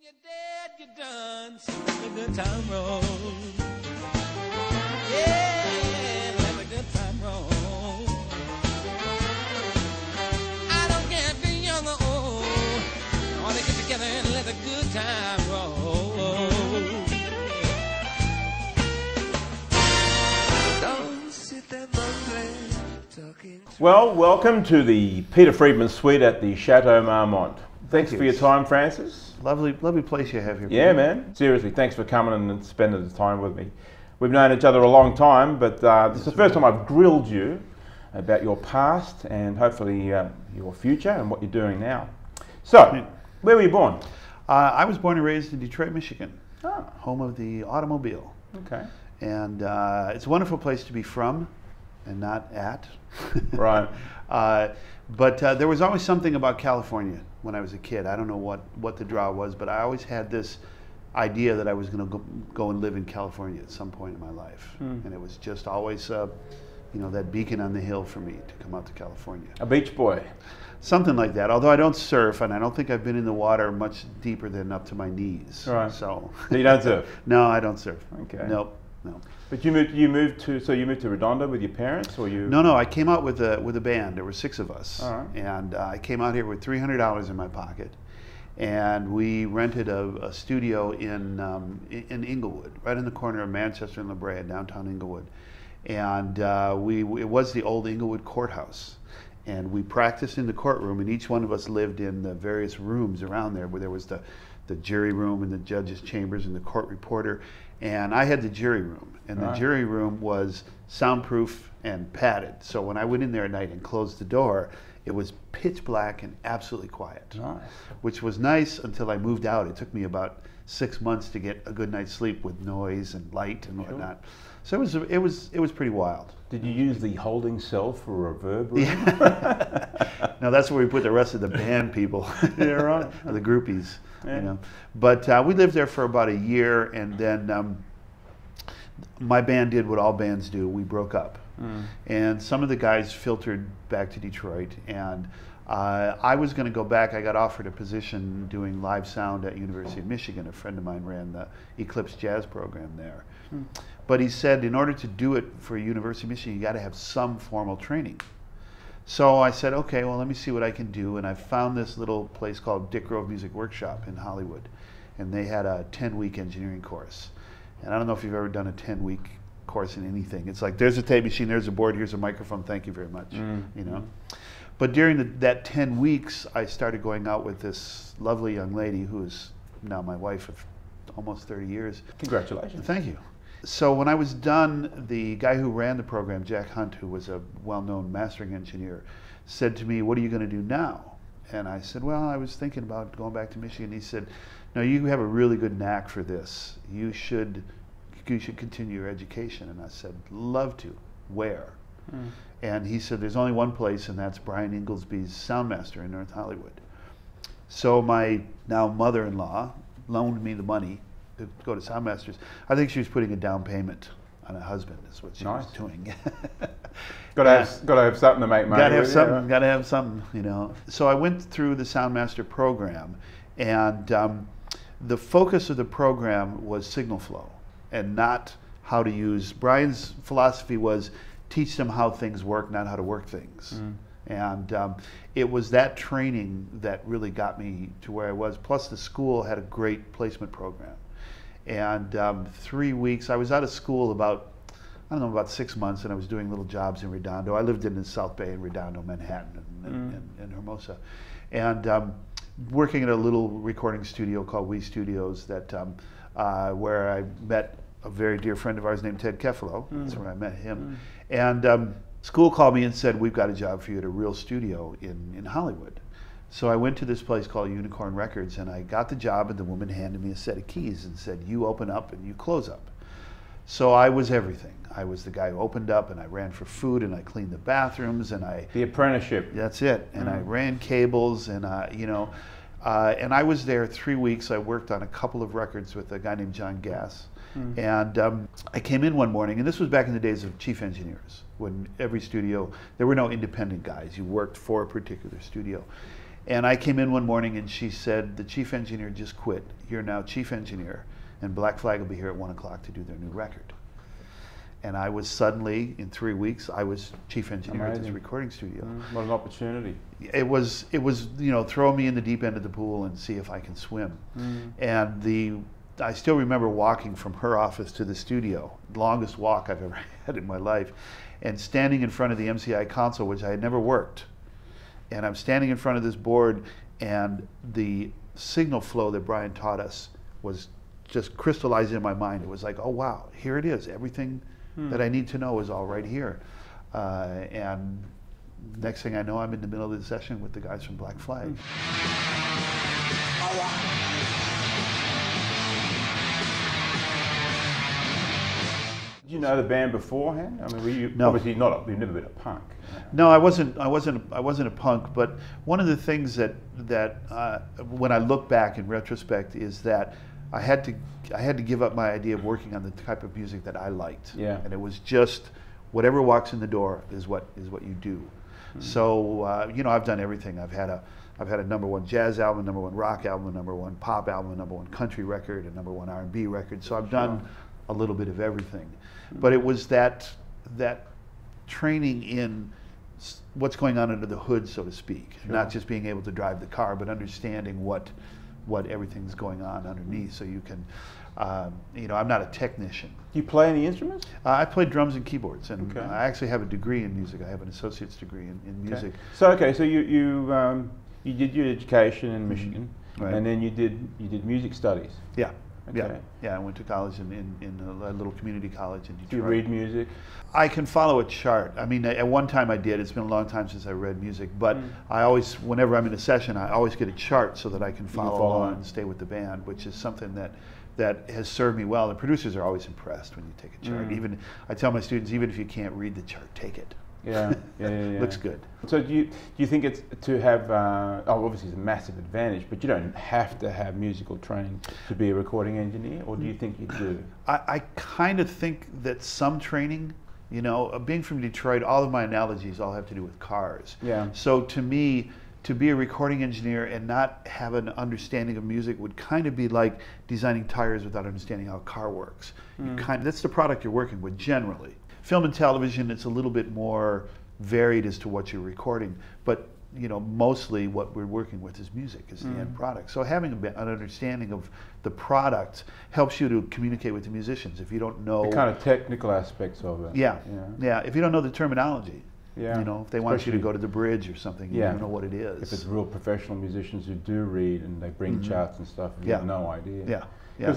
When you're dead, you're done. So let the good time roll. Yeah, let the good time roll. I don't care if you're young or old. I want to get together and let the good time roll. Don't sit there mumbling, talking. Well, welcome to the Peter Friedman suite at the Chateau Marmont. Thanks for your time, Francis. Lovely, lovely place you have here. Yeah, man. Seriously, thanks for coming and spending the time with me. We've known each other a long time, but this is the first time I've grilled you about your past and hopefully your future and what you're doing now. So, where were you born? I was born and raised in Detroit, Michigan, home of the automobile. Okay. And it's a wonderful place to be from and not at. Right. But there was always something about California when I was a kid. I don't know what the draw was, but I always had this idea that I was going to go and live in California at some point in my life. Mm. And it was just always, you know, that beacon on the hill for me to come out to California. A beach boy. Something like that. Although I don't surf, and I don't think I've been in the water much deeper than up to my knees. Right. So you don't surf? No, I don't surf. Okay. Nope. No. But you moved to Redondo with your parents, or you? No, I came out with a band. There were six of us, and I came out here with $300 in my pocket, and we rented a studio in Inglewood, right in the corner of Manchester and La Brea, downtown Inglewood, and it was the old Inglewood courthouse, and we practiced in the courtroom, and each one of us lived in the various rooms around there, where there was the jury room and the judges' chambers and the court reporter. And I had the jury room, and the jury room was soundproof and padded. So when I went in there at night and closed the door, it was pitch black and absolutely quiet, which was nice until I moved out. It took me about 6 months to get a good night's sleep with noise and light and whatnot. So it was pretty wild. Did you use the holding cell for a reverb room? Yeah. No, that's where we put the rest of the band people. Yeah, right. Or the groupies. Yeah. You know. But we lived there for about a year, and then my band did what all bands do. We broke up. Mm. And some of the guys filtered back to Detroit, and I was going to go back. I got offered a position doing live sound at University of Michigan. A friend of mine ran the Eclipse Jazz program there. Mm. But he said, in order to do it for University of Michigan, you got to have some formal training. So I said, okay, well, let me see what I can do. And I found this little place called Dick Grove Music Workshop in Hollywood. And they had a 10-week engineering course. And I don't know if you've ever done a 10-week course in anything. It's like, there's a tape machine, there's a board, here's a microphone, thank you very much, you know. But during that 10 weeks, I started going out with this lovely young lady who is now my wife of almost 30 years. Congratulations. Thank you. So when I was done, the guy who ran the program, Jack Hunt, who was a well-known mastering engineer, said to me, what are you going to do now? And I said, well, I was thinking about going back to Michigan. He said, no, you have a really good knack for this. You should continue your education. And I said, love to. Where? Mm. And he said, there's only one place, and that's Brian Ingoldsby's Soundmaster in North Hollywood. So my now mother-in-law loaned me the money to go to Soundmasters. I think she was putting a down payment on a husband, is what she was doing. Gotta have something to make money. Gotta have something. Right? Gotta have something, you know. So I went through the Soundmaster program, and the focus of the program was signal flow, and not how to use. Brian's philosophy was teach them how things work, not how to work things. Mm. And it was that training that really got me to where I was. Plus, the school had a great placement program. And 3 weeks, I was out of school about, I don't know, about 6 months, and I was doing little jobs in Redondo. I lived in the South Bay in Redondo, Manhattan, and Hermosa. And working at a little recording studio called We Studios, that where I met a very dear friend of ours named Ted Kefalo. That's where I met him. Mm. And school called me and said, we've got a job for you at a real studio in Hollywood. So I went to this place called Unicorn Records, and I got the job, and the woman handed me a set of keys and said, you open up and you close up. So I was everything. I was the guy who opened up, and I ran for food, and I cleaned the bathrooms, and I... The apprenticeship. That's it. And I ran cables, and you know, and I was there 3 weeks. I worked on a couple of records with a guy named John Gass. Mm. And I came in one morning, and this was back in the days of chief engineers, when every studio, there were no independent guys. You worked for a particular studio. And I came in one morning and she said, the chief engineer just quit. You're now chief engineer, and Black Flag will be here at 1 o'clock to do their new record. And I was suddenly, in 3 weeks, I was chief engineer at this recording studio. What an opportunity. It was, you know, throw me in the deep end of the pool and see if I can swim. And I still remember walking from her office to the studio, longest walk I've ever had in my life, and standing in front of the MCI console, which I had never worked. And I'm standing in front of this board, and the signal flow that Brian taught us was just crystallized in my mind. It was like, oh wow, here it is. Everything that I need to know is all right here. And next thing I know, I'm in the middle of the session with the guys from Black Flag. Did you know the band beforehand? I mean, were you obviously not, you've never been a punk. No, I wasn't a punk, but one of the things that when I look back in retrospect is that I had to give up my idea of working on the type of music that I liked. Yeah. And it was just whatever walks in the door is what you do. So you know, I've done everything. I've had a #1 jazz album, #1 rock album, #1 pop album, #1 country record, and #1 R&B record. So I've done a little bit of everything. But it was that training in what's going on under the hood, so to speak. Not just being able to drive the car, but understanding what everything's going on underneath, so you can, you know, I'm not a technician. Do you play any instruments? I play drums and keyboards, and I actually have a degree in music. I have an associate's degree in music. So you did your education in Michigan, and then you did music studies. Yeah. Yeah, I went to college in a little community college in Detroit. Do you read music? I can follow a chart. I mean, at one time I did. It's been a long time since I read music, but I always, whenever I'm in a session, I always get a chart so that I can follow along and stay with the band, which is something that has served me well. The producers are always impressed when you take a chart. Even I tell my students, even if you can't read the chart, take it. Yeah. Looks good. So do you think it's to have, obviously it's a massive advantage, but you don't have to have musical training to be a recording engineer, or do you think you do? I kind of think that some training, you know, being from Detroit, all of my analogies all have to do with cars. Yeah. So to me, to be a recording engineer and not have an understanding of music would kind of be like designing tires without understanding how a car works. That's the product you're working with generally. Film and television, it's a little bit more varied as to what you're recording, but you know, mostly what we're working with is music, is the end product. So having an understanding of the product helps you to communicate with the musicians. If you don't know the kind of technical aspects of it, if you don't know the terminology, you know, if they want you to go to the bridge or something, you don't know what it is. If it's real professional musicians who do read and they bring charts and stuff, you have no idea. Yeah.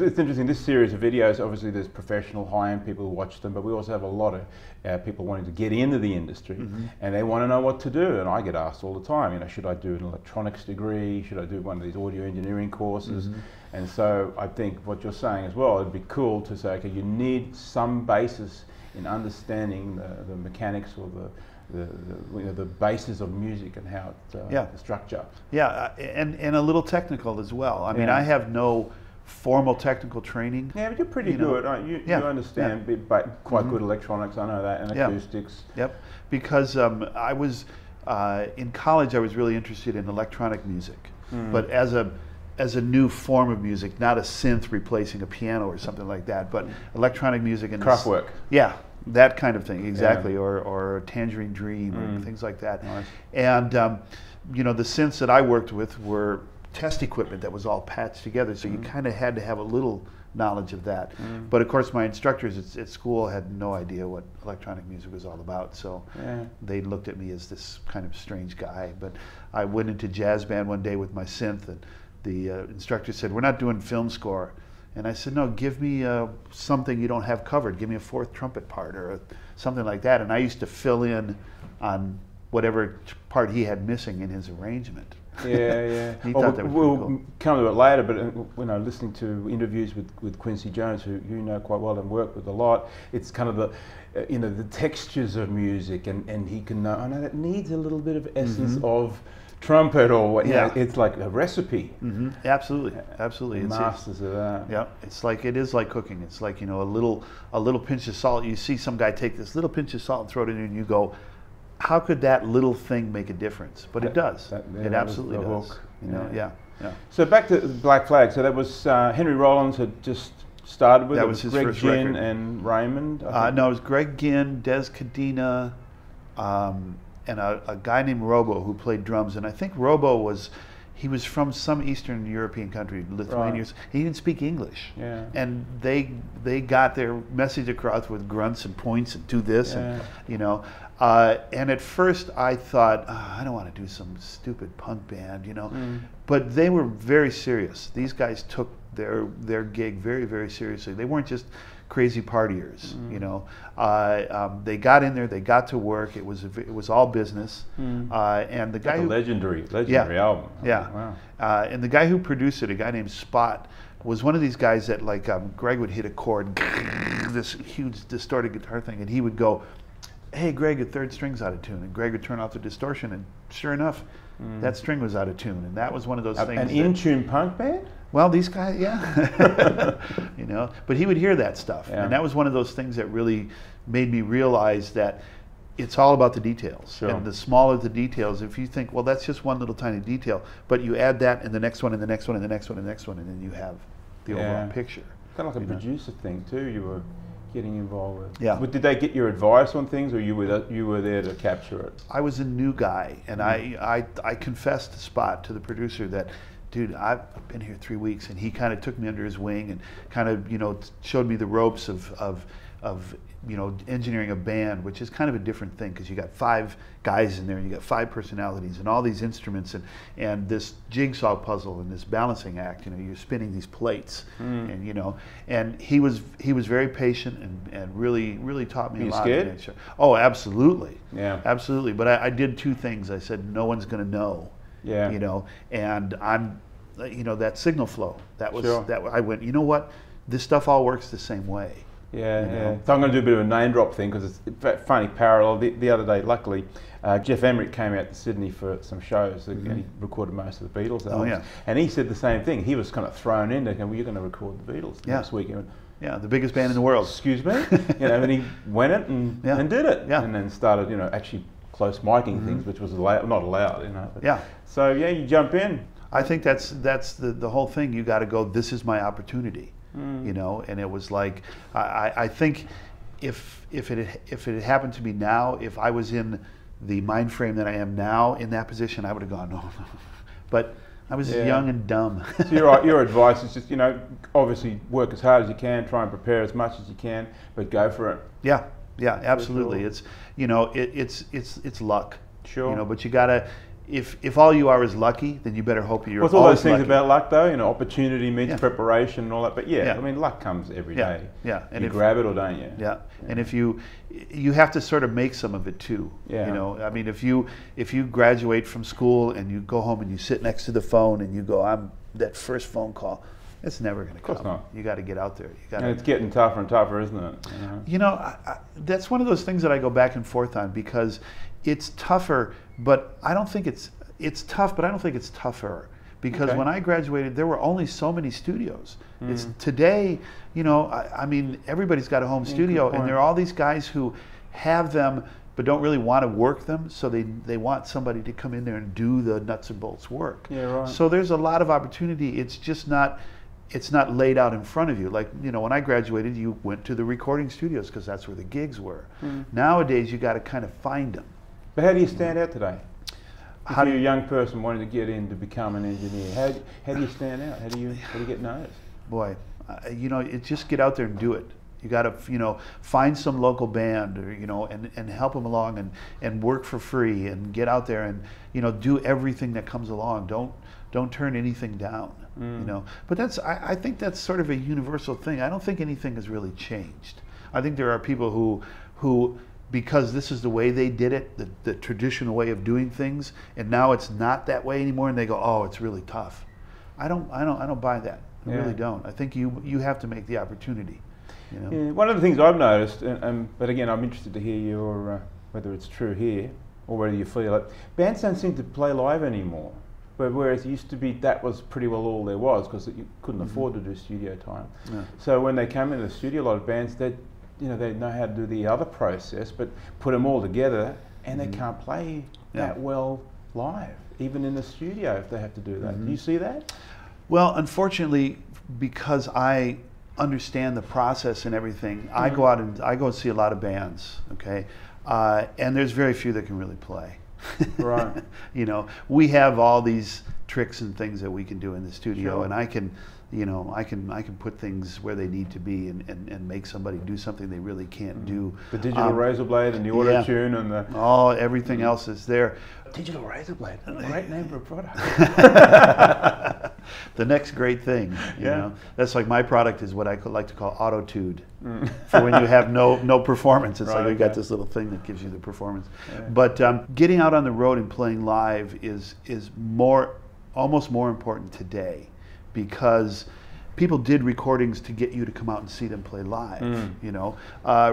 It's interesting, this series of videos, obviously there's professional high-end people who watch them, but we also have a lot of people wanting to get into the industry, and they want to know what to do, and I get asked all the time, you know, should I do an electronics degree, should I do one of these audio engineering courses, and so I think what you're saying as well, it'd be cool to say, okay, you need some basis in understanding the mechanics or the you know, the basis of music and how it, the structure. And a little technical as well. I mean, I have no formal technical training. Yeah, but you're pretty good, aren't you? You understand quite good electronics, I know that, and acoustics. Yep, because I was, in college I was really interested in electronic music, but as a new form of music, not a synth replacing a piano or something like that, but electronic music. And Kraftwerk. Yeah, that kind of thing, exactly, or Tangerine Dream, or things like that. Nice. And you know, the synths that I worked with were test equipment that was all patched together, so you kind of had to have a little knowledge of that. But of course my instructors at school had no idea what electronic music was all about, so they looked at me as this kind of strange guy. But I went into jazz band one day with my synth, and the instructor said, "We're not doing film score." And I said, "No, give me something you don't have covered. Give me a fourth trumpet part or something like that." And I used to fill in on whatever part he had missing in his arrangement. We'll cool. Come to it later, but you know, listening to interviews with Quincy Jones, who you know quite well and worked with a lot, it's kind of the you know, the textures of music, and he can know, I know that needs a little bit of essence of trumpet or you know, it's like a recipe. Absolutely, masters of that. Yeah, it's like, it is like cooking. It's like, you know, a little pinch of salt. You see some guy take this little pinch of salt and throw it in, and you go, how could that little thing make a difference? But it does. It absolutely does. Hook. You know? Yeah. Yeah. So back to Black Flag. So that was Henry Rollins had just started with that. It was his Greg first Ginn record. And Raymond. No, it was Greg Ginn, Des Cadena, and a guy named Robo who played drums. And I think Robo was. He was from some Eastern European country, Lithuania. Right. He didn't speak English, yeah. And they got their message across with grunts and points and do this, yeah. And you know. And at first I thought, oh, I don't want to do some stupid punk band, you know. Mm. But they were very serious. These guys took their gig very, very seriously. They weren't just crazy partiers, mm. You know. They got in there. They got to work. It was all business. Mm. And the guy who, legendary yeah, album. Yeah. Oh, wow. And the guy who produced it, a guy named Spot, was one of these guys that like Greg would hit a chord, this huge distorted guitar thing, and he would go, "Hey, Greg, the third string's out of tune," and Greg would turn off the distortion, and sure enough, mm. That string was out of tune, and that was one of those things. An in-tune punk band? Well, these guys, yeah. You know, but he would hear that stuff, yeah. And that was one of those things that really made me realize that it's all about the details, sure. And the smaller the details, if you think, well, that's just one little tiny detail, but you add that, and the next one, and the next one, and the next one, and the next one, and then you have the yeah. Overall picture. Kind of like a producer thing, too, you were getting involved with. Yeah. But did they get your advice on things, or you were there to capture it? I was a new guy, and mm. I confessed the spot to the producer that, dude, I've been here 3 weeks, and he kind of took me under his wing and kind of, you know, showed me the ropes of you know, engineering a band, which is kind of a different thing because you got 5 guys in there, and you got 5 personalities, and all these instruments, and this jigsaw puzzle, and this balancing act. You know, you're spinning these plates, mm. And you know, and he was very patient and really taught me a lot. Are you scared? Oh, absolutely. Yeah, absolutely. But I did 2 things. I said, no one's going to know. Yeah. You know, and I'm, you know, that signal flow. That was sure. That I went, you know what? This stuff all works the same way. Yeah, you know? Yeah. So I'm going to do a bit of a name drop thing because it's a funny parallel. The other day, luckily, Jeff Emmerich came out to Sydney for some shows, mm-hmm. And he recorded most of the Beatles albums. Oh, yeah. And he said the same thing. He was kind of thrown in, well, you're going to record the Beatles yeah. Next weekend. Yeah, the biggest band in the world. Excuse me? You know, and he went it and did it. Yeah. And then started, you know, actually close micing mm-hmm. Things, which was not allowed, you know. Yeah. So, yeah, you jump in. I think that's the whole thing. You got to go, this is my opportunity. Mm. You know, and it was like, I think if it had happened to me now, if I was in the mind frame that I am now in that position, I would have gone, no. But I was yeah. Young and dumb. So your advice is just, you know, obviously work as hard as you can, try and prepare as much as you can, but go for it. Yeah, yeah, absolutely. Sure. It's, you know, it's luck. Sure. You know, but you gotta. If all you are is lucky, then you better hope you're. What's all those things lucky. About luck, though? You know, opportunity meets yeah. Preparation and all that. But yeah, yeah, I mean, luck comes every yeah. Day. Yeah, and you grab it or don't you? Yeah. Yeah, and if you have to sort of make some of it too. Yeah, you know, I mean, if you graduate from school and you go home and you sit next to the phone and you go, I'm that first phone call. It's never going to come. Of course not. You got to get out there. You got. It's getting tougher and tougher, isn't it? Yeah. You know, that's one of those things that I go back and forth on because it's tougher. But I don't think it's tough, but I don't think it's tougher because okay. When I graduated, there were only so many studios. Mm. It's today, you know, I mean, everybody's got a home studio, and there are all these guys who have them but don't really want to work them, so they want somebody to come in there and do the nuts and bolts work. Yeah, right. So there's a lot of opportunity. It's just not. It's not laid out in front of you. Like, you know, when I graduated, you went to the recording studios because that's where the gigs were. Mm. Nowadays, you got to kind of find them. But how do you stand out today? If you're a young person wanting to get in to become an engineer, how do you stand out? How do you get noticed? Boy, you know, it's just get out there and do it. You got to, you know, find some local band, or, you know, and help them along and work for free and get out there and, you know, do everything that comes along. Don't turn anything down, mm. You know. But that's, I think that's sort of a universal thing. I don't think anything has really changed. I think there are people who because this is the way they did it, the traditional way of doing things, and now it's not that way anymore, and they go, oh, it's really tough. I don't buy that. I yeah. Really don't. I think you have to make the opportunity. You know? Yeah. One of the things I've noticed, but again, I'm interested to hear your whether it's true here or whether you feel it. Bands don't seem to play live anymore. Whereas it used to be, that was pretty well all there was because you couldn't mm-hmm. afford to do studio time. Yeah. So when they came into the studio, a lot of bands, they know how to do the other process, but put them all together and they can't play that well live, even in the studio if they have to do that. Do you see that? Well, unfortunately, because I understand the process and everything, I go out and see a lot of bands, okay? And there's very few that can really play. Right. You know, we have all these tricks and things that we can do in the studio, and I can, you know, I can put things where they need to be and make somebody do something they really can't do. The digital razor blade and the auto tune and the everything else is there. Digital razor blade, great name for a product. The next great thing, you know. That's like my product is what I like to call autotude, for when you have no performance. It's like you got this little thing that gives you the performance. But getting out on the road and playing live is almost more important today, because people did recordings to get you to come out and see them play live, you know.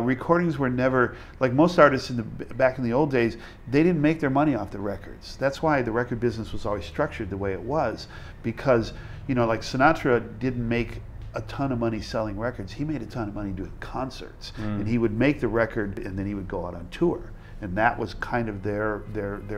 Recordings were never, like most artists back in the old days, they didn't make their money off the records. That's why the record business was always structured the way it was, because, you know, like Sinatra didn't make a ton of money selling records. He made a ton of money doing concerts, and he would make the record and then he would go out on tour. And that was kind of their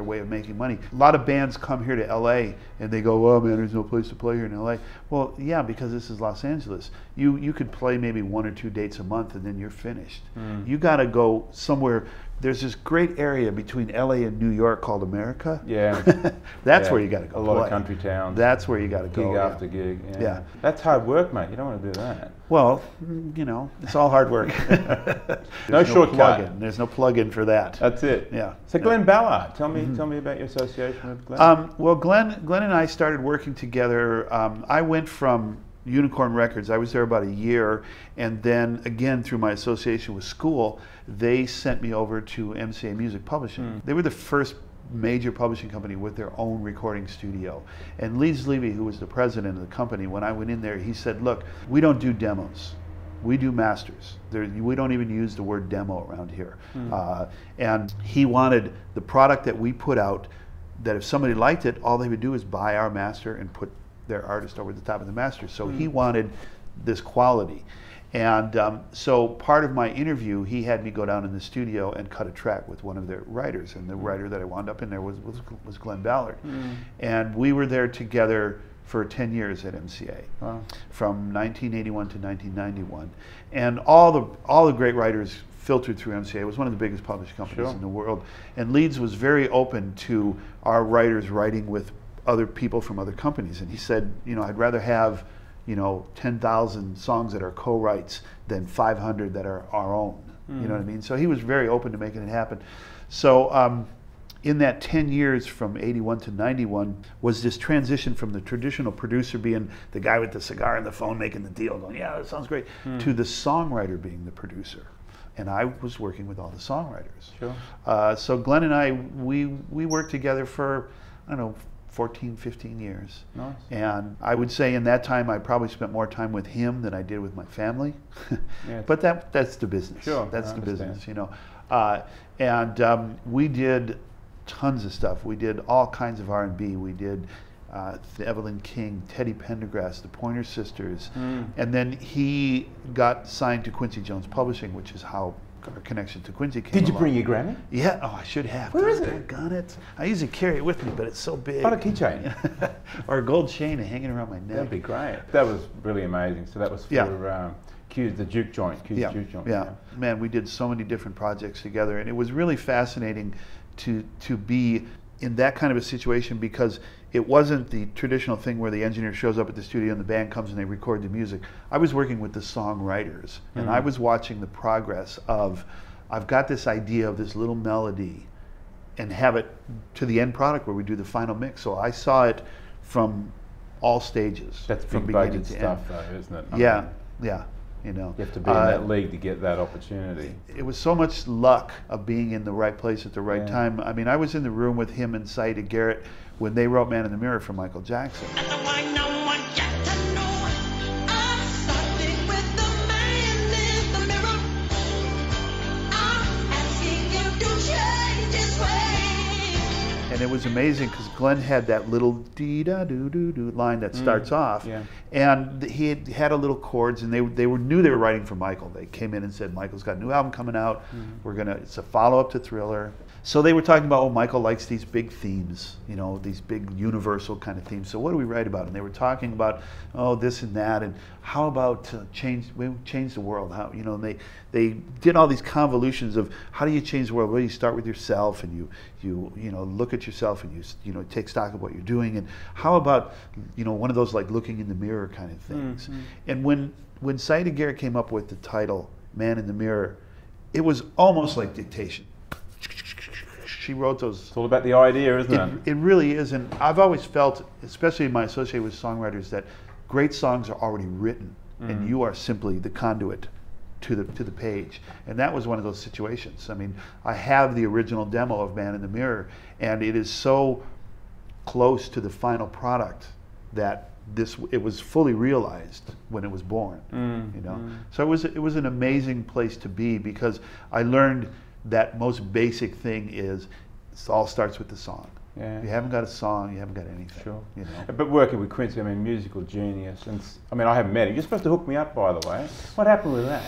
way of making money. A lot of bands come here to LA and they go, "Oh man, there's no place to play here in LA." Well, yeah, because this is Los Angeles. You could play maybe 1 or 2 dates a month and then you're finished. You gotta go somewhere. There's this great area between LA and New York called America. That's where you gotta go. A lot of country towns. That's where you gotta go. Gig after gig. Yeah. That's hard work, mate. You don't want to do that. Well, you know, it's all hard work. No shortcut. There's no plug-in for that. That's it. Yeah. So Glenn Ballard, tell me about your association with Glenn. Well, Glenn and I started working together. I went from Unicorn Records, I was there about a year, and then again through my association with school, they sent me over to MCA Music Publishing. They were the first major publishing company with their own recording studio. And Leeds Levy, who was the president of the company, when I went in there, he said, "Look, we don't do demos. We do masters. We don't even use the word demo around here." And he wanted the product that we put out, that if somebody liked it, all they would do is buy our master and put their artist over the top of the master. So he wanted this quality. And so part of my interview, he had me go down in the studio and cut a track with one of their writers. And the writer that I wound up in there was Glenn Ballard. And we were there together for 10 years at MCA, from 1981 to 1991. And all the great writers filtered through MCA. It was one of the biggest publishing companies in the world. And Leeds was very open to our writers writing with other people from other companies, and he said, "You know, I'd rather have, you know, 10,000 songs that are co-writes than 500 that are our own." You know what I mean? So he was very open to making it happen. So in that 10 years from 81 to 91 was this transition from the traditional producer being the guy with the cigar and the phone making the deal, going, "Yeah, that sounds great," to the songwriter being the producer. And I was working with all the songwriters. So Glenn and I, we worked together for, I don't know, 14, 15 years. Nice. And I would say in that time I probably spent more time with him than I did with my family. But that's the business. That's the business, you know. We did tons of stuff. We did all kinds of R&B. We did Evelyn King, Teddy Pendergrass, the Pointer Sisters. And then he got signed to Quincy Jones Publishing, which is how our connection to Quincy came. Did you bring your Grammy? Yeah. Oh, I should have. Where is it? Got it. I usually carry it with me, but it's so big. On a keychain. Or a gold chain hanging around my neck. That'd be great. That was really amazing. So that was for the Duke Joint. Duke Joint. Yeah. Man, we did so many different projects together, and it was really fascinating to be in that kind of a situation, because it wasn't the traditional thing where the engineer shows up at the studio and the band comes and they record the music. I was working with the songwriters, and I was watching the progress of, I've got this idea of this little melody and have it to the end product where we do the final mix. So I saw it from all stages. That's big budget stuff though, isn't it? Yeah. You know, you have to be in that league to get that opportunity. It was so much luck of being in the right place at the right time. I mean, I was in the room with him and Saida Garrett when they wrote Man in the Mirror for Michael Jackson. And it was amazing because Glenn had that little dee-da-doo-doo-doo line that starts off, and he had a little chords, and they knew they were writing for Michael. They came in and said, "Michael's got a new album coming out. It's a follow-up to Thriller." So they were talking about, oh, Michael likes these big themes, you know, these big universal kind of themes. So what do we write about? And they were talking about, oh, this and that, and how about change the world? How, you know, and they did all these convolutions of how do you change the world? Well, you start with yourself, and you know, look at yourself, and you know, take stock of what you're doing, and how about, you know, one of those like looking in the mirror kind of things. Mm-hmm. And when Saida Garrett came up with the title Man in the Mirror, it was almost like dictation. She wrote those. It's all about the idea, isn't it? It really is, and I've always felt, especially in my association with songwriters, that great songs are already written, and you are simply the conduit to the page. And that was one of those situations. I mean, I have the original demo of Man in the Mirror, and it is so close to the final product that it was fully realized when it was born. You know, so it was an amazing place to be, because I learned that most basic thing is it all starts with the song. Yeah. If you haven't got a song, you haven't got anything. Sure. You know? But working with Quincy, I mean, musical genius. And I mean, I haven't met him. You're supposed to hook me up, by the way. What happened with that?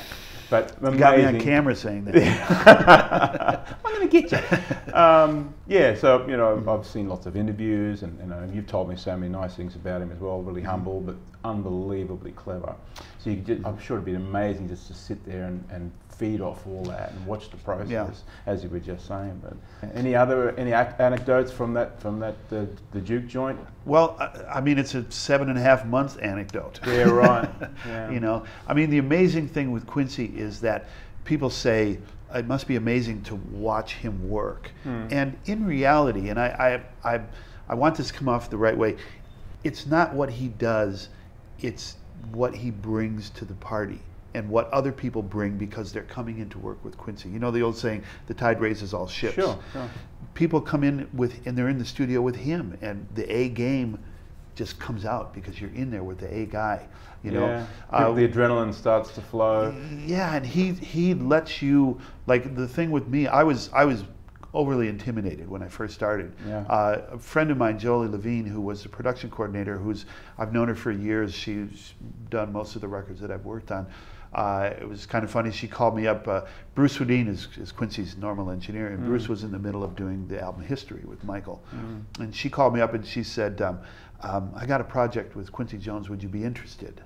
But you got me on camera saying that. I'm going to get you. Yeah, so, you know, I've seen lots of interviews, and you know, you've told me so many nice things about him as well. Really humble, but unbelievably clever. So you could just, I'm sure it'd be amazing just to sit there and feed off all that and watch the process, as you were just saying. But any anecdotes from that the Duke joint? Well, I mean, it's a 7.5 month anecdote. Yeah, right. Yeah. You know, I mean, the amazing thing with Quincy is that people say it must be amazing to watch him work, and in reality, and I want this to come off the right way. It's not what he does; it's what he brings to the party, and what other people bring because they're coming in to work with Quincy. You know the old saying, the tide raises all ships. Sure, sure. People come in and they're in the studio with him, and the A game just comes out because you're in there with the A guy, you know? The adrenaline starts to flow. Yeah, and he lets you, like the thing with me, I was overly intimidated when I first started. Yeah. A friend of mine, Jolie Levine, who was the production coordinator, I've known her for years, she's done most of the records that I've worked on. It was kind of funny, she called me up. Bruce Houdin is Quincy's normal engineer, and Bruce was in the middle of doing the album History with Michael. And she called me up and she said, I got a project with Quincy Jones, would you be interested?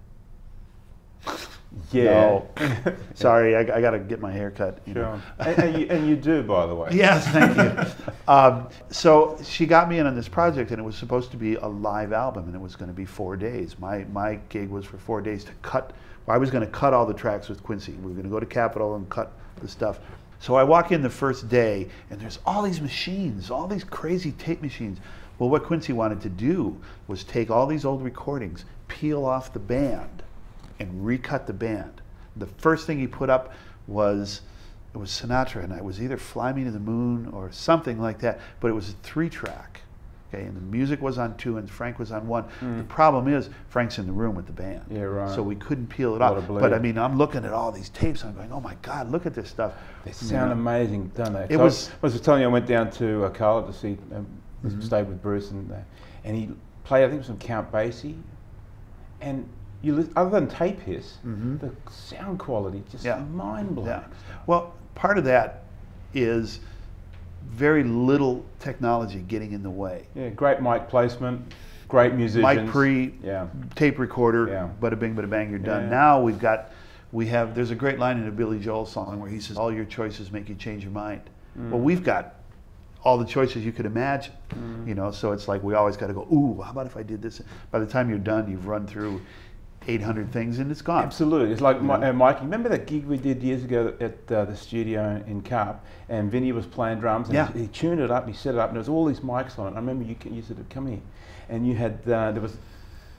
Yeah. No. Sorry, I got to get my hair cut. You know. And you do, by the way. Yes, thank you. So she got me in on this project, and it was supposed to be a live album, and it was going to be 4 days. My gig was for 4 days to cut. I was going to cut all the tracks with Quincy. We were going to go to Capitol and cut the stuff. So I walk in the first day, and there's all these machines, all these crazy tape machines. Well, what Quincy wanted to do was take all these old recordings, peel off the band, and recut the band. The first thing he put up was Sinatra, and it was either Fly Me to the Moon or something like that, but it was a 3-track. Okay, and the music was on 2 and Frank was on 1. The problem is Frank's in the room with the band. Yeah, right. So we couldn't peel it off. But I mean, I'm looking at all these tapes, I'm going, oh my God, look at this stuff. They sound amazing, don't they? I was just telling you, I went down to Carla to see, stayed with Bruce, and he played, I think, some Count Basie, and other than tape hiss, the sound quality just mind-blowing. Yeah. Well, part of that is very little technology getting in the way. Yeah, great mic placement, great musicians. Mic pre, tape recorder, bada bing, bada bang, you're done. Yeah. Now we have, there's a great line in a Billy Joel song where he says, all your choices make you change your mind. Well, we've got all the choices you could imagine, you know, so it's like we always got to go, ooh, how about if I did this? By the time you're done, you've run through 800 things and it's gone. Absolutely. It's like Mikey, remember that gig we did years ago at the studio in Carp, and Vinny was playing drums, and he tuned it up, he set it up, and there was all these mics on it. I remember you said, come here, and you had, there was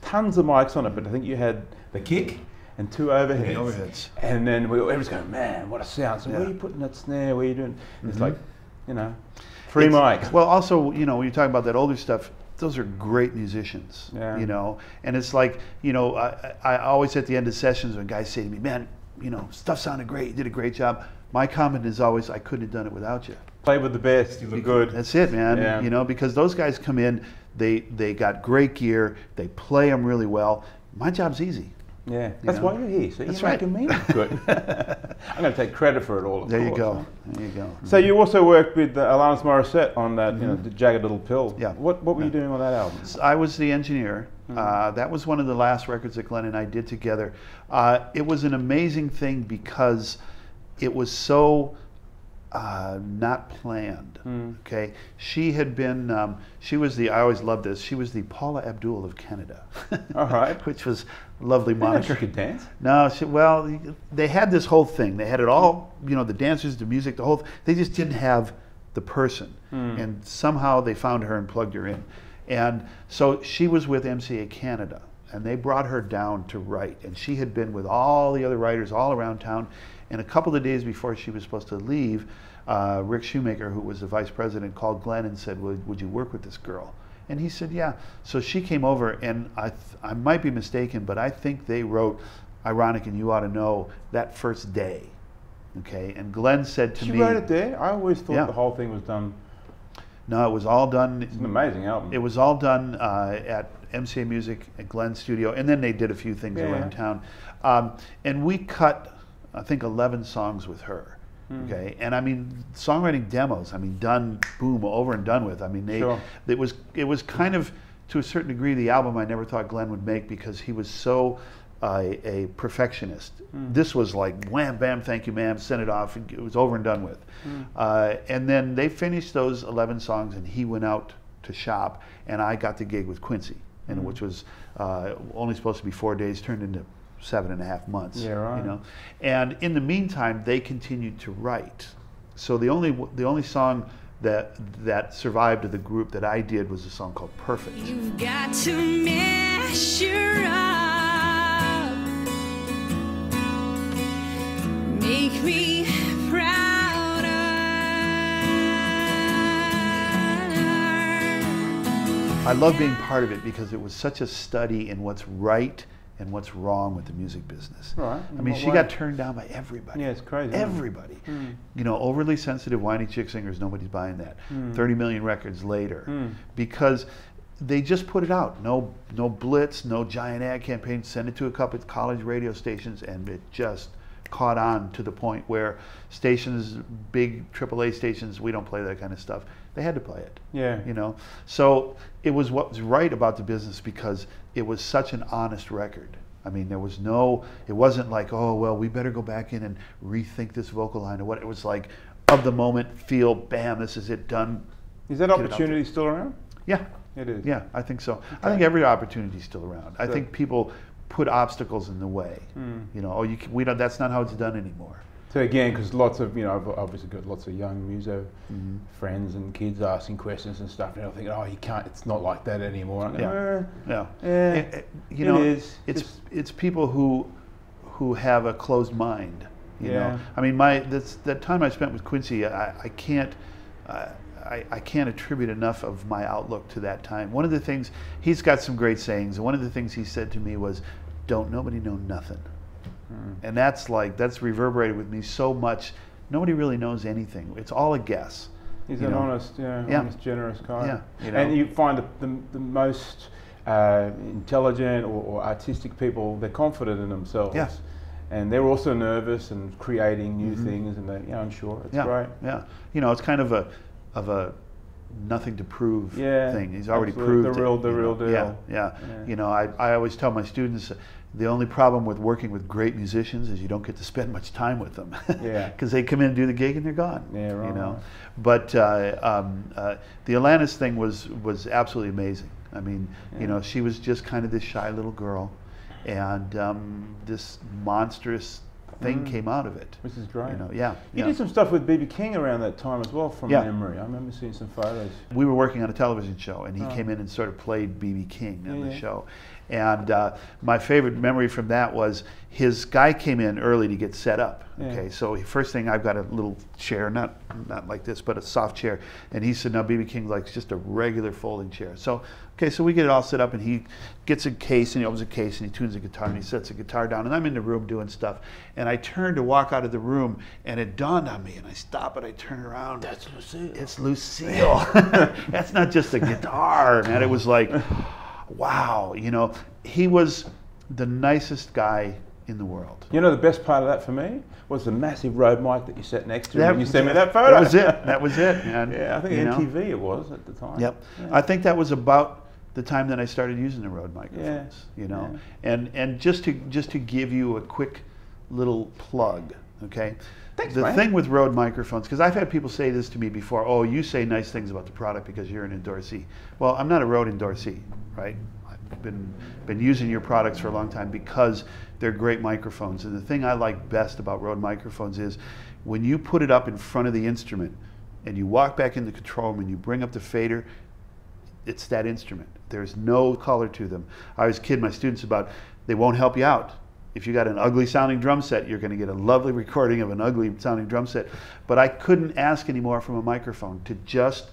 tons of mics on it, but I think you had the kick and 2 overheads. And then everyone's going, man, what a sound. So where are you putting that snare, where are you doing? It's like, you know, free mics. Well, also, you know, when you're talking about that older stuff, those are great musicians, you know? And it's like, you know, I always at the end of sessions when guys say to me, man, you know, stuff sounded great, you did a great job. My comment is always, I couldn't have done it without you. Play with the best, you look good. That's it, man, you know, because those guys come in, they got great gear, they play them really well. My job's easy. Yeah, that's why you're here. So that's right. You're making me look good. I'm going to take credit for it all. Of course. You go. There you go. So you also worked with Alanis Morissette on that, you know, the Jagged Little Pill. Yeah. What were you doing on that album? So I was the engineer. That was one of the last records that Glenn and I did together. It was an amazing thing because it was so not planned. Okay, she had been. She was the. I always loved this. She was the Paula Abdul of Canada. All right, which was a lovely moniker. She could dance. No, she, well, they had this whole thing. They had it all. You know, the dancers, the music, the whole. They just didn't have the person, and somehow they found her and plugged her in. And so she was with MCA Canada, and they brought her down to write. And she had been with all the other writers all around town. And a couple of days before she was supposed to leave, Rick Shoemaker, who was the vice president, called Glenn and said, would you work with this girl? And he said, yeah. So she came over, and I might be mistaken, but I think they wrote Ironic and You Ought to Know that first day. Okay, and Glenn said to me... She wrote it there? I always thought the whole thing was done... No, it was all done. It's an amazing album. It was all done at MCA Music at Glenn's studio, and then they did a few things around town. And we cut, I think, 11 songs with her. Okay, and I mean, songwriting demos. I mean, done, boom, over and done with. I mean, they. It was kind of, to a certain degree, the album I never thought Glenn would make because he was so a perfectionist. This was like wham, bam, thank you, ma'am, send it off. And it was over and done with. And then they finished those 11 songs, and he went out to shop, and I got the gig with Quincy, and which was only supposed to be 4 days, turned into 7.5 months. Yeah, right. You know, and in the meantime, they continued to write. So the only song that survived of the group that I did was a song called Perfect. You've got to measure up, make me prouder. I love being part of it because it was such a study in what's right and what's wrong with the music business. Right. I mean, she got turned down by everybody. Yeah, it's crazy. Everybody. You know, overly sensitive, whiny chick singers, nobody's buying that. 30 million records later. Because they just put it out. No blitz, no giant ad campaign, send it to a couple of college radio stations, and it just caught on to the point where stations, big AAA stations, we don't play that kind of stuff. They had to play it. Yeah. You know? So it was what was right about the business because it was such an honest record. I mean, there was no, it wasn't like, oh, well, we better go back in and rethink this vocal line or what. It was like, of the moment, feel, bam, this is it, done. Is that opportunity still around? Yeah. It is. Yeah, I think so. Okay. I think every opportunity is still around. So I think people put obstacles in the way. You know, we don't, that's not how it's done anymore. So again, because lots of, you know, I've obviously got lots of young muso friends and kids asking questions and stuff, and I think, oh, you can't. It's not like that anymore. You know, it's people who have a closed mind. You know, I mean, that time I spent with Quincy, I can't. I can't attribute enough of my outlook to that time. One of the things, he's got some great sayings, and one of the things he said to me was, don't nobody know nothing. And that's like, that's reverberated with me so much. Nobody really knows anything. It's all a guess. He's an honest, honest, generous guy. Yeah. You know? And you find the most intelligent or artistic people, they're confident in themselves. Yeah. And they're also nervous and creating new things, and they're unsure. It's great. Yeah. You know, it's kind of a nothing to prove thing. He's already proved the real deal. Yeah. You know, I always tell my students the only problem with working with great musicians is you don't get to spend much time with them. Because they come in and do the gig and they're gone. Yeah, right. You know, but the Alanis thing was absolutely amazing. I mean, you know, she was just kind of this shy little girl, and this monstrous thing came out of it. Which is great. You know, You did some stuff with B.B. King around that time as well, from memory. I remember seeing some photos. We were working on a television show, and he came in and sort of played B.B. King on the show. And my favorite memory from that was his guy came in early to get set up. Okay, so first thing, I've got a little chair, not like this, but a soft chair. And he said, no, B.B. King likes just a regular folding chair. So, okay, so we get it all set up, and he gets a case, and he opens a case, and he tunes a guitar, and he sets a guitar down. And I'm in the room doing stuff. And I turn to walk out of the room, and it dawned on me, and I stop, and I turn around. That's Lucille. It's Lucille. That's not just a guitar, man. It was like... wow, you know, he was the nicest guy in the world. You know, the best part of that for me was the massive Rode mic that you sat next to when you sent me that photo. That was it. That was it, man. Yeah, I think MTV it was at the time. Yep. Yeah. I think that was about the time that I started using the Rode microphones. Yeah. You know, yeah. And just to give you a quick little plug, okay. Thanks, the thing with Rode microphones, because I've had people say this to me before, oh, you say nice things about the product because you're an endorsee. Well, I'm not a Rode endorsee, right? I've been using your products for a long time because they're great microphones. And the thing I like best about Rode microphones is when you put it up in front of the instrument and you walk back in the control room and you bring up the fader, it's that instrument. There's no color to them. I always kid my students about they won't help you out. If you got an ugly sounding drum set, you're going to get a lovely recording of an ugly sounding drum set. But I couldn't ask anymore from a microphone to just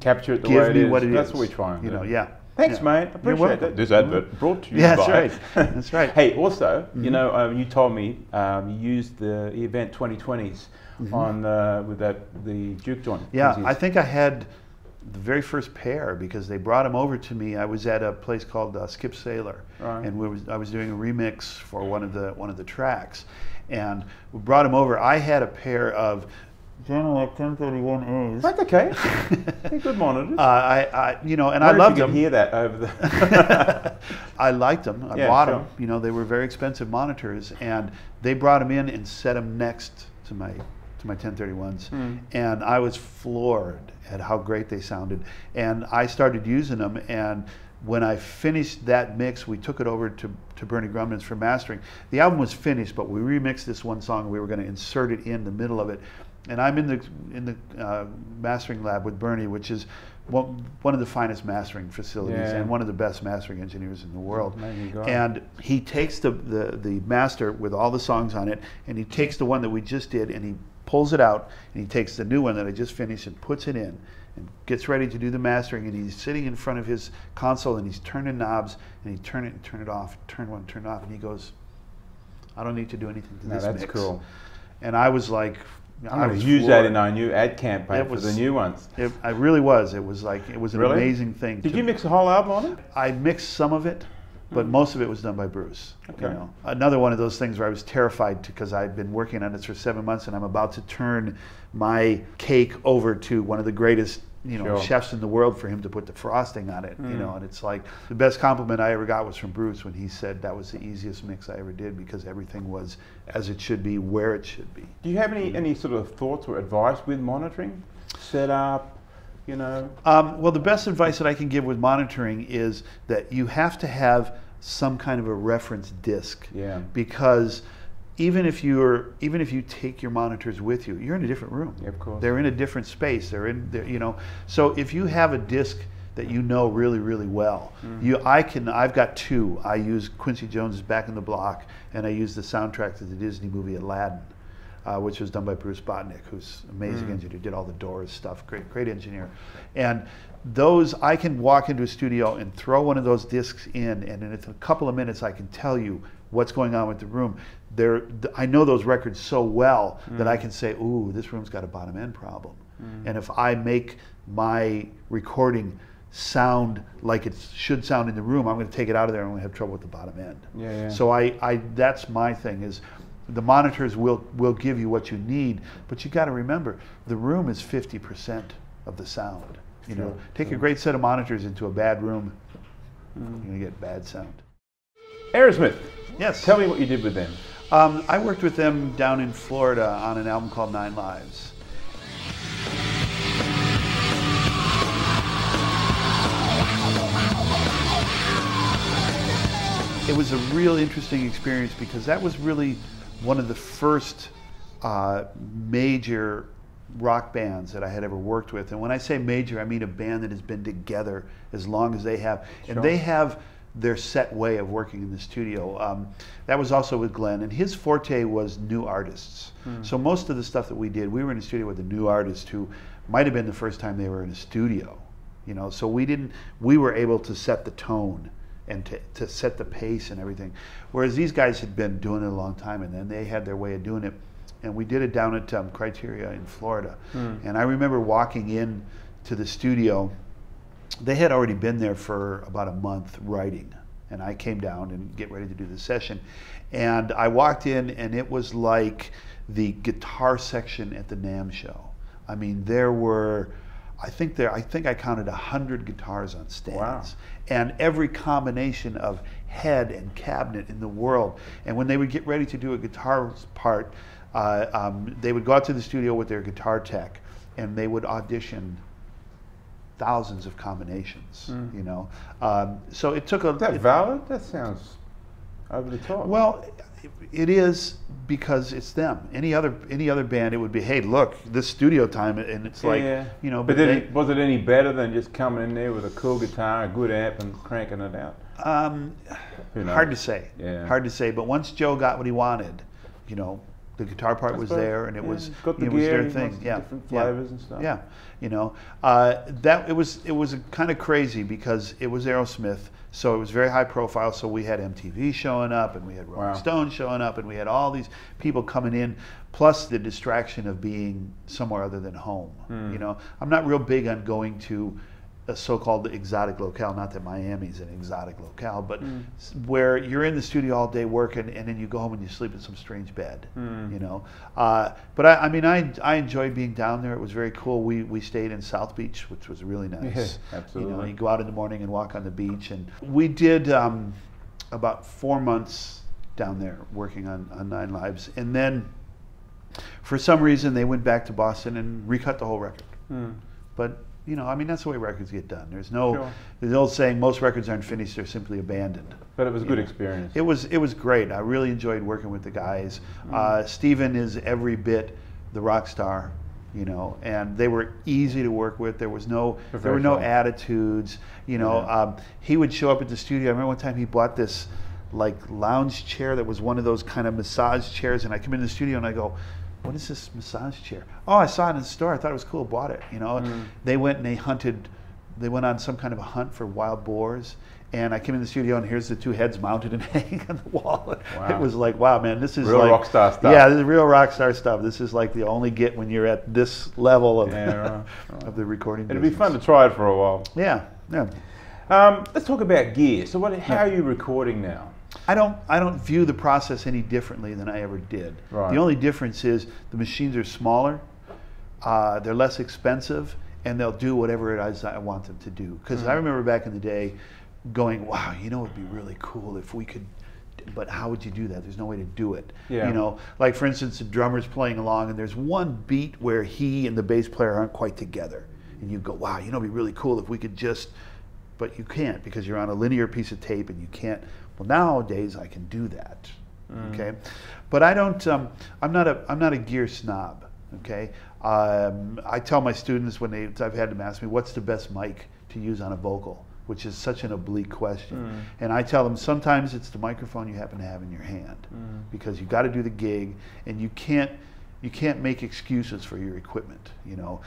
capture it the way it is. That's what we're trying. You know, yeah. Thanks, mate. Appreciate that. This advert brought to you by. That's right. That's right. Hey, also, you know, you told me you used the Event 2020s on with the Duke joint. Yeah, I think I had the very first pair because they brought them over to me. I was at a place called Skip Sailor, right. And I was doing a remix for one of the tracks, and we brought them over. I had a pair of Genelec 1031As. That's okay. They're good monitors. You know, and I loved them. Hear that over the. I liked them. I bought them. You know, they were very expensive monitors, and they brought them in and set them next to my 1031s, and I was floored at how great they sounded. And I started using them, and when I finished that mix, we took it over to Bernie Grundman's for mastering. The album was finished, but we remixed this one song, and we were going to insert it in the middle of it. And I'm in the mastering lab with Bernie, which is one of the finest mastering facilities and one of the best mastering engineers in the world. And he takes the master with all the songs on it, and he takes the one that we just did, and he pulls it out, and he takes the new one that I just finished and puts it in and gets ready to do the mastering, and he's sitting in front of his console, and he's turning knobs, and he turn it and turn it off, turn one, turn it off, and he goes, I don't need to do anything to this mix. That's cool. And I was like, I was used that in our new ad campaign for the new ones. I really was. It was an amazing thing. Did you mix the whole album on it? I mixed some of it, but most of it was done by Bruce. Okay. You know? Another one of those things where I was terrified because I've been working on this for 7 months, and I'm about to turn my cake over to one of the greatest chefs in the world for him to put the frosting on it. You know, and it's like the best compliment I ever got was from Bruce when he said that was the easiest mix I ever did because everything was as it should be, where it should be. Do you have any sort of thoughts or advice with monitoring, setup, you know? Well, the best advice that I can give with monitoring is that you have to have some kind of a reference disc. Yeah. Because even if you take your monitors with you, you're in a different room. Yeah, of course. They're in a different space. So if you have a disc that you know really, really well, I've got two. I use Quincy Jones' Back in the Block, and I use the soundtrack to the Disney movie Aladdin, which was done by Bruce Botnick, who's an amazing engineer, did all the Doors stuff, great engineer. And those, I can walk into a studio and throw one of those discs in, and in a couple of minutes I can tell you what's going on with the room. I know those records so well that I can say, ooh, this room's got a bottom end problem. And if I make my recording sound like it should sound in the room, I'm going to take it out of there and I'm going to have trouble with the bottom end. So that's my thing is the monitors will give you what you need, but you got to remember the room is 50% of the sound. Take a great set of monitors into a bad room, you're going to get bad sound. Aerosmith. Yes. Tell me what you did with them. I worked with them down in Florida on an album called 9 Lives. It was a real interesting experience because that was really one of the first major rock bands that I had ever worked with. And when I say major, I mean a band that has been together as long as they have. Sure. And they have their set way of working in the studio. That was also with Glenn, and his forte was new artists. So most of the stuff that we did, we were in a studio with a new artist who might have been the first time they were in a studio. So we were able to set the tone and to set the pace and everything. Whereas these guys had been doing it a long time, and then they had their way of doing it. And we did it down at Criteria in Florida. And I remember walking in to the studio. They had already been there for about a month writing and I came down and get ready to do the session. And I walked in, and it was like the guitar section at the NAMM show. I mean, there were, I think I counted 100 guitars on stands. Wow. And every combination of head and cabinet in the world. And when they would get ready to do a guitar part, they would go out to the studio with their guitar tech, and they would audition thousands of combinations, you know. So it took a... Is that valid? That sounds over the top. Well, it is, because it's them. Any other band, it would be, hey, look, this studio time, and it's like, you know. But was it any better than just coming in there with a cool guitar, a good amp, and cranking it out? Hard to say. Yeah. Hard to say. But once Joe got what he wanted, you know, the guitar part was there, and it was their thing. Yeah, different flavors and stuff. Yeah, you know, that it was kind of crazy, because it was Aerosmith, so it was very high profile. So we had MTV showing up, and we had Rolling Stone showing up, and we had all these people coming in. Plus the distraction of being somewhere other than home. You know, I'm not real big on going to a so-called exotic locale, not that Miami's an exotic locale, but where you're in the studio all day working, and then you go home and you sleep in some strange bed, you know. But I mean, I enjoyed being down there. It was very cool. We stayed in South Beach, which was really nice. Yeah, absolutely. You know, you go out in the morning and walk on the beach. And we did about 4 months down there working on Nine Lives. And then for some reason, they went back to Boston and recut the whole record. But you know, I mean, that's the way records get done. There's no, there's the old saying, most records aren't finished, they're simply abandoned. But it was a good experience. It was great. I really enjoyed working with the guys. Steven is every bit the rock star, you know, and they were easy to work with. There were no attitudes, you know. He would show up at the studio. I remember one time he bought this like lounge chair that was one of those kind of massage chairs, and I come into the studio and I go, what is this massage chair? Oh, I saw it in the store. I thought it was cool. Bought it. You know, they went and they hunted. They went on some kind of a hunt for wild boars. And I came in the studio, and here's the two heads mounted and hanging on the wall. Wow. It was like, wow, man, this is real like, rock star stuff. Yeah, this is real rock star stuff. This is like the only get when you're at this level of of the recording. It'd be fun to try it for a while. Yeah, yeah. Let's talk about gear. So, how are you recording now? I don't view the process any differently than I ever did. Right. The only difference is the machines are smaller, they're less expensive, and they'll do whatever it is I want them to do. Because I remember back in the day going, wow, you know, it'd be really cool if we could, but how would you do that? There's no way to do it. Yeah. You know, like for instance, the drummer's playing along, and there's one beat where he and the bass player aren't quite together. And you go, wow, you know, it'd be really cool if we could just, but you can't, because you're on a linear piece of tape and you can't. Well, nowadays I can do that, okay? But I don't, I'm not a gear snob, okay? I tell my students when I've had them ask me, what's the best mic to use on a vocal, which is such an oblique question. And I tell them sometimes it's the microphone you happen to have in your hand, because you've got to do the gig, and you can't make excuses for your equipment, you know.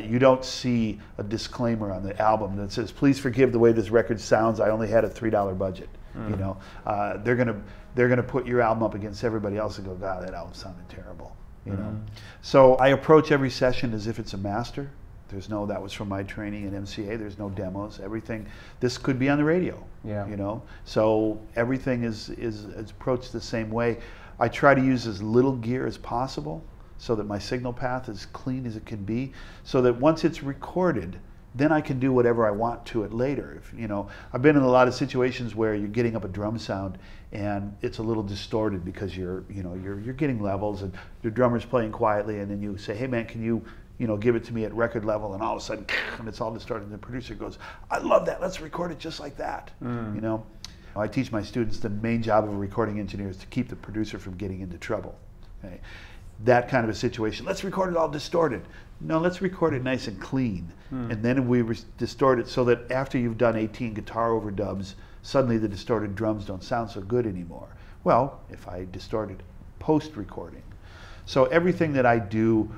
You don't see a disclaimer on the album that says, please forgive the way this record sounds, I only had a $3 budget. You know, they're gonna put your album up against everybody else and go, God, that album sounded terrible. You know, so I approach every session as if it's a master. There's no, that was from my training at MCA. There's no demos. Everything, this could be on the radio. Yeah, you know, so everything is approached the same way. I try to use as little gear as possible so that my signal path is clean as it can be, so that once it's recorded, then I can do whatever I want to it later. If, you know, I've been in a lot of situations where you're getting up a drum sound and it's a little distorted because you're getting levels and your drummer's playing quietly, and then you say, hey man, can you give it to me at record level, and all of a sudden, and it's all distorted, and the producer goes, I love that, let's record it just like that, you know. I teach my students the main job of a recording engineer is to keep the producer from getting into trouble. Okay? That kind of a situation, let's record it all distorted. No, let's record it nice and clean. And then we distort it so that after you've done 18 guitar overdubs, suddenly the distorted drums don't sound so good anymore. Well, if I distorted post-recording. So everything that I do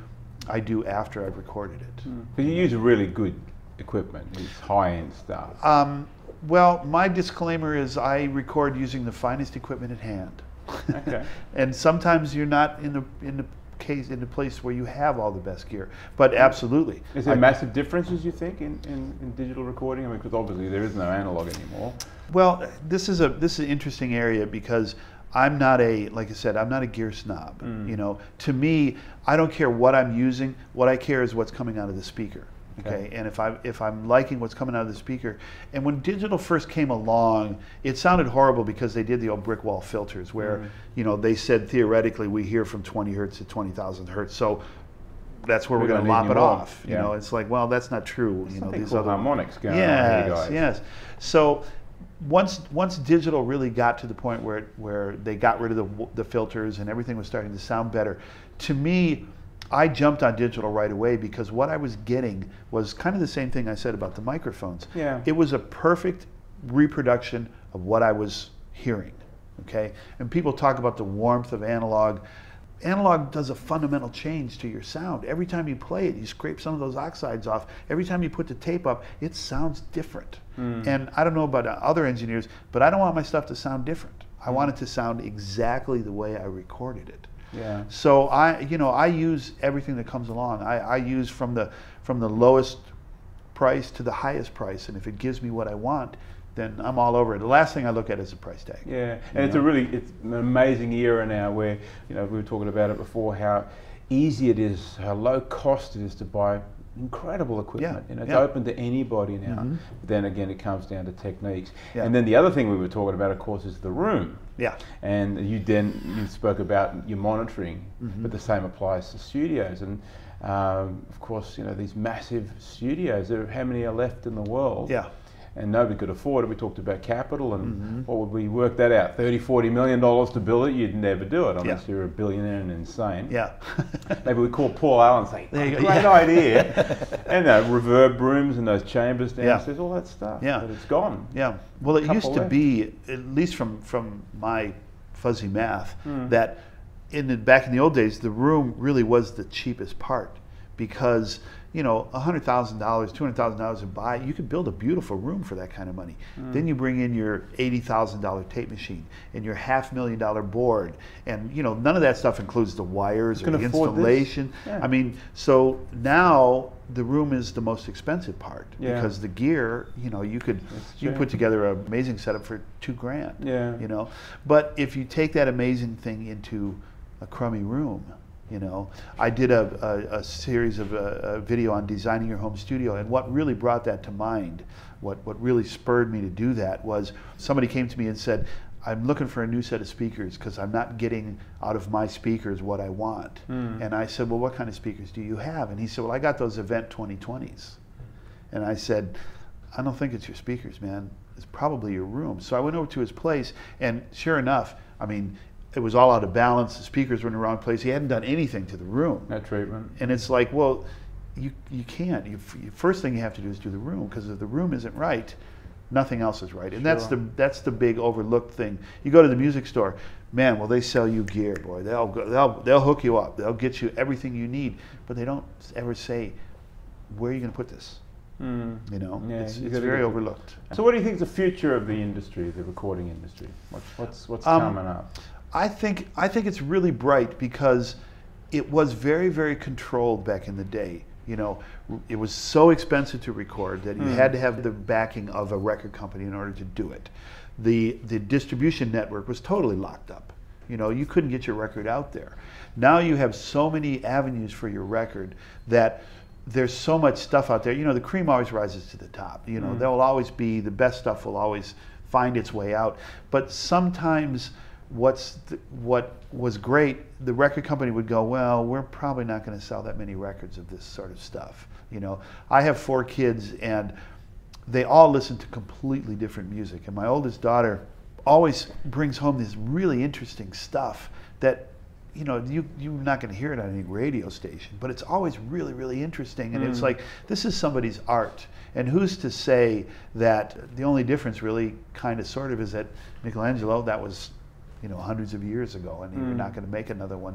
after I've recorded it. But you use really good equipment, it's high-end stuff. Well, my disclaimer is I record using the finest equipment at hand. Okay. And sometimes you're not in the case, in a place where you have all the best gear. But absolutely. Is there massive differences, you think, in digital recording? I mean, because obviously there is no analog anymore. Well, this is an interesting area, because I'm not a, like I said, I'm not a gear snob. Mm. You know, to me, I don't care what I'm using. What I care is what's coming out of the speaker. Okay. And if I'm liking what's coming out of the speaker, and when digital first came along, it sounded horrible because they did the old brick wall filters where, mm-hmm. you know, they said theoretically we hear from 20 hertz to 20,000 hertz, so that's where we're going to lop it off. Yeah. You know, it's like, well, that's not true. It's, you know, these other harmonics going on here, guys. Yes. So once digital really got to the point where they got rid of the filters and everything was starting to sound better, to me, I jumped on digital right away, because what I was getting was kind of the same thing I said about the microphones. Yeah. It was a perfect reproduction of what I was hearing, okay? And people talk about the warmth of analog. Analog does a fundamental change to your sound. Every time you play it, you scrape some of those oxides off. Every time you put the tape up, it sounds different. Mm. And I don't know about other engineers, but I don't want my stuff to sound different. I want it to sound exactly the way I recorded it. Yeah. So I use everything that comes along. I use from the lowest price to the highest price, and if it gives me what I want, then I'm all over it. The last thing I look at is the price tag. Yeah, and it's an amazing era now where, you know, we were talking about it before, how easy it is, how low cost it is to buy incredible equipment, and it's open to anybody now. Mm-hmm. But then again, it comes down to techniques. Yeah. And then the other thing we were talking about, of course, is the room. Yeah. And you spoke about your monitoring, mm-hmm. but the same applies to studios. And of course, you know, these massive studios. How many are left in the world? Yeah. And nobody could afford it. We talked about capital, and mm-hmm. what would we work that out? $30–40 million to build it? You'd never do it unless you're a billionaire and insane. Yeah. Maybe we call Paul Allen and say, great idea. And the reverb rooms and those chambers downstairs, all that stuff. Yeah. But it's gone. Yeah. Well, it used to be, at least from my fuzzy math, that back in the old days, the room really was the cheapest part, because, you know, $100,000, $200,000 to buy, you could build a beautiful room for that kind of money. Mm. Then you bring in your $80,000 tape machine and your $500,000 board, and, you know, none of that stuff includes the wires or the installation. Yeah. I mean, so now the room is the most expensive part, because the gear, you know, you put together an amazing setup for $2,000. Yeah. You know, but if you take that amazing thing into a crummy room. You know, I did a series of a video on designing your home studio, and what really brought that to mind, what really spurred me to do that, was somebody came to me and said, I'm looking for a new set of speakers because I'm not getting out of my speakers what I want. Mm. And I said, well, what kind of speakers do you have? And he said, well, I got those Event 2020s. And I said, I don't think it's your speakers, man. It's probably your room. So I went over to his place, and sure enough, I mean, it was all out of balance. The speakers were in the wrong place. He hadn't done anything to the room. No treatment. And it's like, well, you can't. You first thing you have to do is do the room, because if the room isn't right, nothing else is right. And that's the big overlooked thing. You go to the music store, man. Well, they sell you gear, boy. They'll hook you up. They'll get you everything you need. But they don't ever say, where are you going to put this? Mm. You know, it's very overlooked. So, what do you think is the future of the industry, the recording industry? What's coming up? I think it's really bright, because it was very, very controlled back in the day. You know, it was so expensive to record that you had to have the backing of a record company in order to do it. The distribution network was totally locked up. You know, you couldn't get your record out there. Now you have so many avenues for your record that there's so much stuff out there. You know, the cream always rises to the top. You know, there will always be, the best stuff will always find its way out. But sometimes what was great, the record company would go, well, we're probably not going to sell that many records of this sort of stuff. You know, I have 4 kids, and they all listen to completely different music. And my oldest daughter always brings home this really interesting stuff that, you know, you're not going to hear it on any radio station, but it's always really, really interesting. And it's like, this is somebody's art. And who's to say that the only difference really kind of sort of is that Michelangelo, that was, you know, hundreds of years ago, and you're not going to make another one.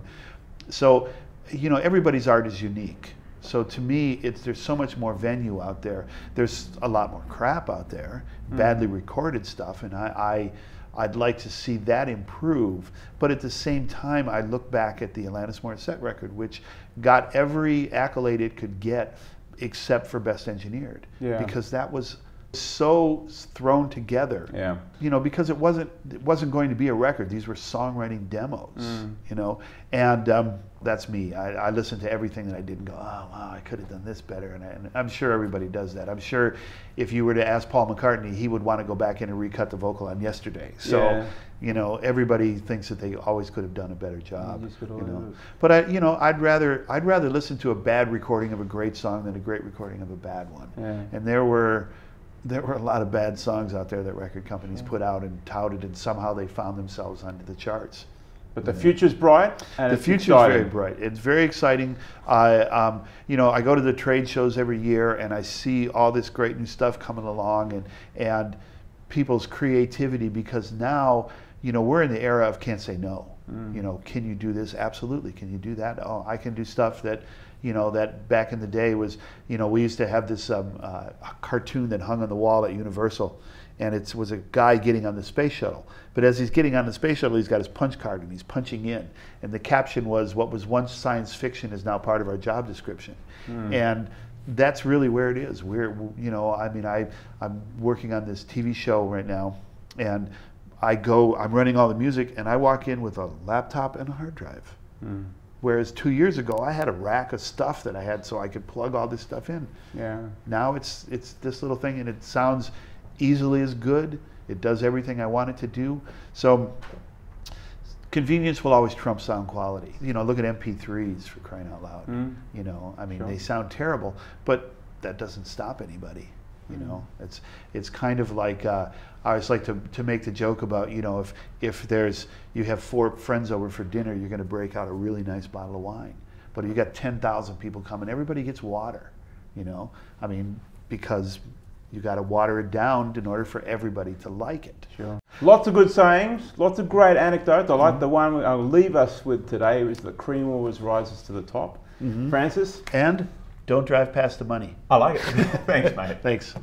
So, you know, everybody's art is unique. So to me, there's so much more venue out there. There's a lot more crap out there, badly recorded stuff, and I I'd like to see that improve. But at the same time, I look back at the Alanis Morissette record, which got every accolade it could get except for Best Engineered, because that was so thrown together, you know, because it wasn't going to be a record. These were songwriting demos, you know, and that's me. I listened to everything that I did and go, oh wow, I could have done this better. And I'm sure everybody does that. I'm sure if you were to ask Paul McCartney, he would want to go back in and recut the vocal on Yesterday. So you know, everybody thinks that they always could have done a better job. You know, but I'd rather listen to a bad recording of a great song than a great recording of a bad one. And there were a lot of bad songs out there that record companies put out and touted, and somehow they found themselves onto the charts. But the future's bright. And the future's very bright. It's very exciting. You know, I go to the trade shows every year and I see all this great new stuff coming along, and people's creativity, because now, you know, we're in the era of can't say no. You know, can you do this? Absolutely. Can you do that? Oh, I can do stuff that, you know, that back in the day was, you know, we used to have this cartoon that hung on the wall at Universal, and it was a guy getting on the space shuttle. But as he's getting on the space shuttle, he's got his punch card and he's punching in. And the caption was, what was once science fiction is now part of our job description. And that's really where it is. We're, you know, I mean, I'm working on this TV show right now, and I'm running all the music, and I walk in with a laptop and a hard drive. Whereas 2 years ago, I had a rack of stuff that I had, so I could plug all this stuff in. Now it's this little thing, and it sounds easily as good. It does everything I want it to do. So convenience will always trump sound quality. You know, look at MP3s, for crying out loud. You know, I mean, they sound terrible, but that doesn't stop anybody. You know, it's kind of like I always like to make the joke about, you know, if you have four friends over for dinner, you're going to break out a really nice bottle of wine. But if you got 10,000 people coming, everybody gets water. You know, I mean, because you got to water it down in order for everybody to like it. Lots of good sayings, lots of great anecdotes. I like the one I'll leave us with today is the cream always rises to the top. Francis, and don't drive past the money. I like it. Thanks, mate. Thanks.